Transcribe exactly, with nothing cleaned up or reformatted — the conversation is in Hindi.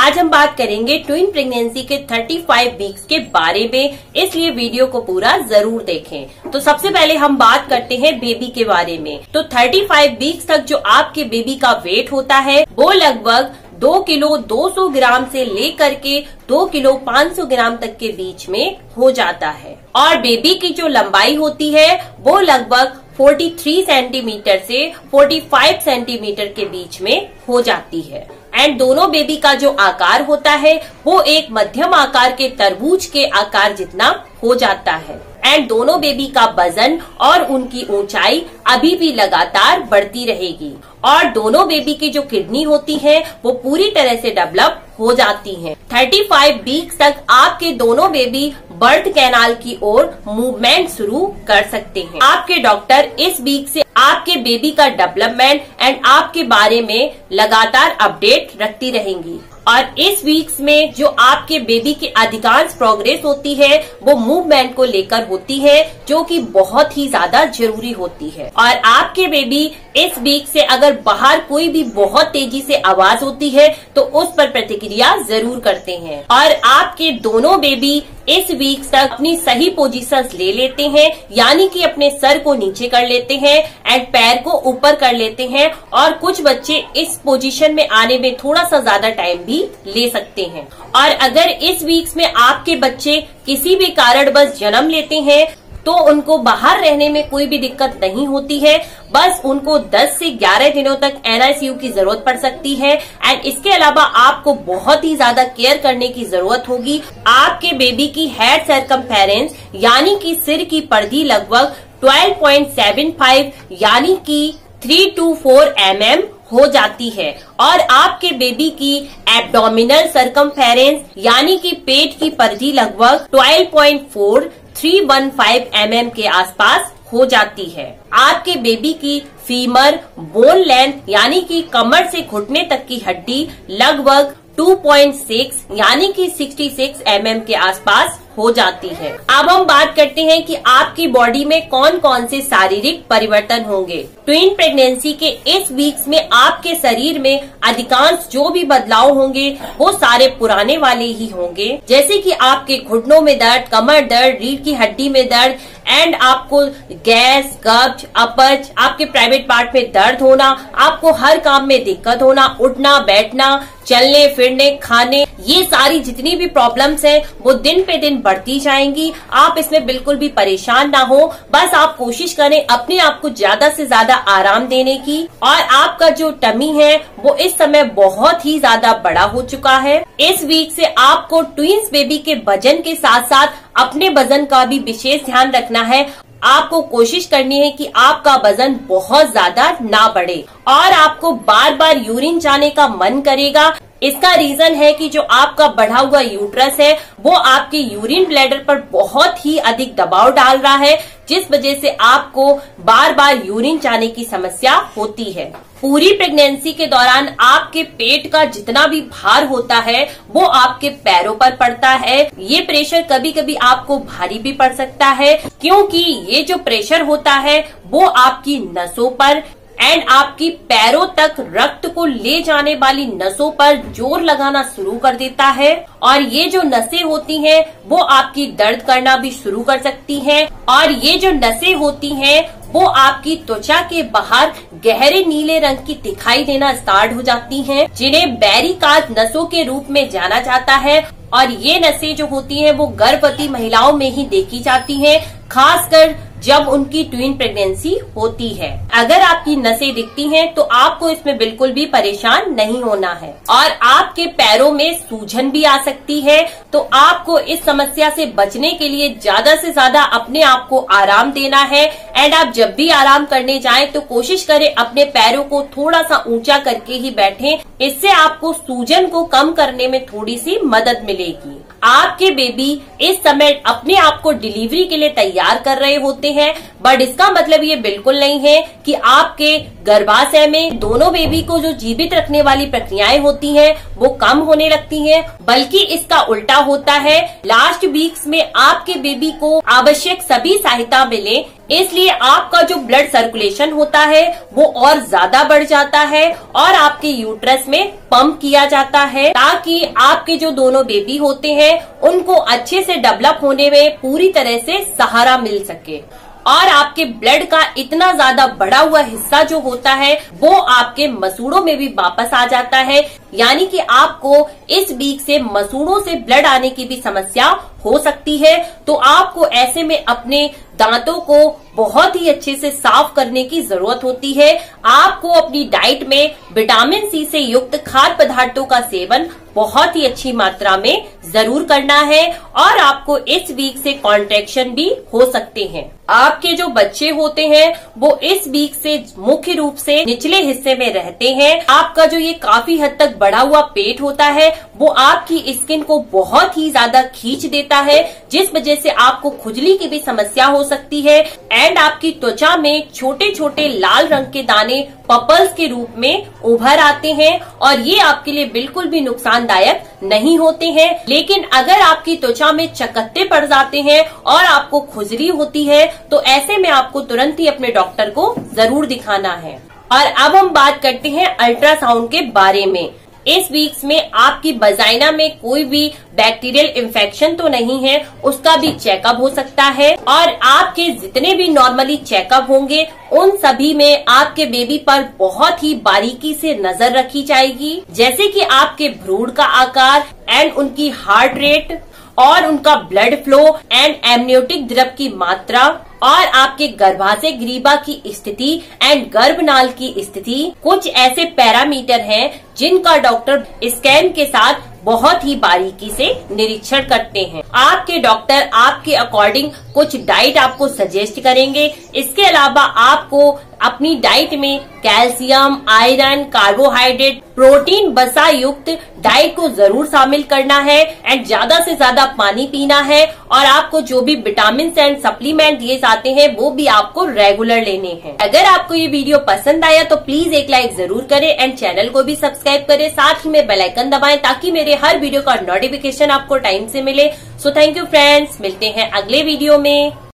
आज हम बात करेंगे ट्विन प्रेगनेंसी के पैंतीस वीक्स के बारे में, इसलिए वीडियो को पूरा जरूर देखें। तो सबसे पहले हम बात करते हैं बेबी के बारे में। तो पैंतीस वीक्स तक जो आपके बेबी का वेट होता है वो लगभग दो किलो दो सौ ग्राम से लेकर के दो किलो पाँच सौ ग्राम तक के बीच में हो जाता है। और बेबी की जो लंबाई होती है वो लगभग तैंतालीस सेंटीमीटर से पैंतालीस सेंटीमीटर के बीच में हो जाती है। एंड दोनों बेबी का जो आकार होता है वो एक मध्यम आकार के तरबूज के आकार जितना हो जाता है। एंड दोनों बेबी का वजन और उनकी ऊंचाई अभी भी लगातार बढ़ती रहेगी। और दोनों बेबी की जो किडनी होती है वो पूरी तरह से डेवलप हो जाती है। पैंतीस वीक्स तक आपके दोनों बेबी बर्थ कैनाल की ओर मूवमेंट शुरू कर सकते हैं। आपके डॉक्टर इस वीक से आपके बेबी का डेवलपमेंट एंड आपके बारे में लगातार अपडेट रखती रहेंगी। और इस वीक्स में जो आपके बेबी की अधिकांश प्रोग्रेस होती है वो मूवमेंट को लेकर होती है, जो कि बहुत ही ज्यादा जरूरी होती है। और आपके बेबी इस वीक से अगर बाहर कोई भी बहुत तेजी से आवाज होती है तो उस पर प्रतिक्रिया जरूर करते हैं। और आपके दोनों बेबी इस वीक तक अपनी सही पोजीशंस ले लेते हैं, यानी कि अपने सर को नीचे कर लेते हैं एंड पैर को ऊपर कर लेते हैं। और कुछ बच्चे इस पोजीशन में आने में थोड़ा सा ज्यादा टाइम भी ले सकते हैं। और अगर इस वीक्स में आपके बच्चे किसी भी कारणवश जन्म लेते हैं तो उनको बाहर रहने में कोई भी दिक्कत नहीं होती है, बस उनको दस से ग्यारह दिनों तक एन आई सी यू की जरूरत पड़ सकती है। एंड इसके अलावा आपको बहुत ही ज्यादा केयर करने की जरूरत होगी। आपके बेबी की हेड सरकमफेरेंस यानी कि सिर की परिधि लगभग बारह पॉइंट सात पाँच यानी कि तीन टू चार एम एम हो जाती है। और आपके बेबी की एब्डोमिनल सरकमफेरेंस यानी कि पेट की परिधि लगभग बारह पॉइंट चार तीन सौ पंद्रह एम एम के आसपास हो जाती है। आपके बेबी की फीमर बोन लेंथ यानी कि कमर से घुटने तक की हड्डी लगभग दो पॉइंट छह यानी कि छियासठ एम एम के आसपास हो जाती है। अब हम बात करते हैं कि आपकी बॉडी में कौन कौन से शारीरिक परिवर्तन होंगे। ट्विन प्रेगनेंसी के इस वीक्स में आपके शरीर में अधिकांश जो भी बदलाव होंगे वो सारे पुराने वाले ही होंगे, जैसे कि आपके घुटनों में दर्द, कमर दर्द, रीढ़ की हड्डी में दर्द एंड आपको गैस, कब्ज, अपच, आपके प्राइवेट पार्ट में दर्द होना, आपको हर काम में दिक्कत होना, उठना, बैठना, चलने फिरने, खाने, ये सारी जितनी भी प्रॉब्लम्स हैं वो दिन पे दिन बढ़ती जाएंगी। आप इसमें बिल्कुल भी परेशान ना हो, बस आप कोशिश करें अपने आप को ज्यादा से ज्यादा आराम देने की। और आपका जो टमी है वो इस समय बहुत ही ज्यादा बड़ा हो चुका है। इस वीक से आपको ट्विन्स बेबी के वजन के साथ साथ अपने वजन का भी विशेष ध्यान रखना है। आपको कोशिश करनी है कि आपका वजन बहुत ज्यादा ना बढ़े। और आपको बार बार यूरिन जाने का मन करेगा। इसका रीजन है कि जो आपका बढ़ा हुआ यूट्रस है वो आपके यूरिन ब्लैडर पर बहुत ही अधिक दबाव डाल रहा है, जिस वजह से आपको बार बार यूरिन जाने की समस्या होती है। पूरी प्रेगनेंसी के दौरान आपके पेट का जितना भी भार होता है वो आपके पैरों पर पड़ता है। ये प्रेशर कभी कभी आपको भारी भी पड़ सकता है, क्योंकि ये जो प्रेशर होता है वो आपकी नसों पर एंड आपकी पैरों तक रक्त को ले जाने वाली नसों पर जोर लगाना शुरू कर देता है। और ये जो नसें होती हैं वो आपकी दर्द करना भी शुरू कर सकती हैं। और ये जो नसें होती हैं वो आपकी त्वचा के बाहर गहरे नीले रंग की दिखाई देना स्टार्ट हो जाती हैं, जिन्हें बेरिकाज नसों के रूप में जाना जाता है। और ये नसें जो होती हैं वो गर्भवती महिलाओं में ही देखी जाती हैं, खासकर जब उनकी ट्विन प्रेगनेंसी होती है। अगर आपकी नसें दिखती हैं तो आपको इसमें बिल्कुल भी परेशान नहीं होना है। और आपके पैरों में सूजन भी आ सकती है, तो आपको इस समस्या से बचने के लिए ज्यादा से ज्यादा अपने आप को आराम देना है। एंड आप जब भी आराम करने जाएं तो कोशिश करें अपने पैरों को थोड़ा सा ऊंचा करके ही बैठें, इससे आपको सूजन को कम करने में थोड़ी सी मदद मिलेगी। आपके बेबी इस समय अपने आप को डिलीवरी के लिए तैयार कर रहे होते हैं, बट इसका मतलब ये बिल्कुल नहीं है कि आपके गर्भाशय में दोनों बेबी को जो जीवित रखने वाली प्रक्रियाएं होती हैं वो कम होने लगती हैं, बल्कि इसका उल्टा होता है। लास्ट वीक्स में आपके बेबी को आवश्यक सभी सहायता मिले, इसलिए आपका जो ब्लड सर्कुलेशन होता है वो और ज्यादा बढ़ जाता है और आपके यूट्रस में पंप किया जाता है ताकि आपके जो दोनों बेबी होते हैं उनको अच्छे से डेवलप होने में पूरी तरह से सहारा मिल सके। और आपके ब्लड का इतना ज्यादा बढ़ा हुआ हिस्सा जो होता है वो आपके मसूड़ों में भी वापस आ जाता है, यानी कि आपको इस बीक से मसूड़ों से ब्लड आने की भी समस्या हो सकती है। तो आपको ऐसे में अपने दांतों को बहुत ही अच्छे से साफ करने की जरूरत होती है। आपको अपनी डाइट में विटामिन सी से युक्त खाद्य पदार्थों का सेवन बहुत ही अच्छी मात्रा में जरूर करना है और आपको इस वीक से कॉन्ट्रैक्शन भी हो सकते हैं। आपके जो बच्चे होते हैं वो इस वीक से मुख्य रूप से निचले हिस्से में रहते हैं। आपका जो ये काफी हद तक बढ़ा हुआ पेट होता है वो आपकी स्किन को बहुत ही ज्यादा खींच देता है, जिस वजह से आपको खुजली की भी समस्या हो सकती है एंड आपकी त्वचा में छोटे छोटे लाल रंग के दाने पपल्स के रूप में उभर आते हैं और ये आपके लिए बिल्कुल भी नुकसानदायक नहीं होते हैं। लेकिन अगर आपकी त्वचा में चकत्ते पड़ जाते हैं और आपको खुजली होती है तो ऐसे में आपको तुरंत ही अपने डॉक्टर को जरूर दिखाना है। और अब हम बात करते हैं अल्ट्रासाउंड के बारे में। इस वीक्स में आपकी बजाइना में कोई भी बैक्टीरियल इन्फेक्शन तो नहीं है, उसका भी चेकअप हो सकता है और आपके जितने भी नॉर्मली चेकअप होंगे उन सभी में आपके बेबी पर बहुत ही बारीकी से नजर रखी जाएगी, जैसे कि आपके भ्रूण का आकार एंड उनकी हार्ट रेट और उनका ब्लड फ्लो एंड एमनियोटिक द्रव की मात्रा और आपके गर्भाशय ग्रीवा की स्थिति एंड गर्भनाल की स्थिति। कुछ ऐसे पैरामीटर हैं जिनका डॉक्टर स्कैन के साथ बहुत ही बारीकी से निरीक्षण करते हैं। आपके डॉक्टर आपके अकॉर्डिंग कुछ डाइट आपको सजेस्ट करेंगे। इसके अलावा आपको अपनी डाइट में कैल्शियम, आयरन, कार्बोहाइड्रेट, प्रोटीन बसा युक्त डाइट को जरूर शामिल करना है एंड ज्यादा से ज्यादा पानी पीना है और आपको जो भी विटामिन एंड सप्लीमेंट दिए जाते हैं वो भी आपको रेगुलर लेने हैं। अगर आपको ये वीडियो पसंद आया तो प्लीज एक लाइक जरूर करें एंड चैनल को भी सब्सक्राइब करें, साथ ही में बेल आइकन दबाएं ताकि मेरे हर वीडियो का नोटिफिकेशन आपको टाइम से मिले। सो थैंक यू फ्रेंड्स, मिलते हैं अगले वीडियो में।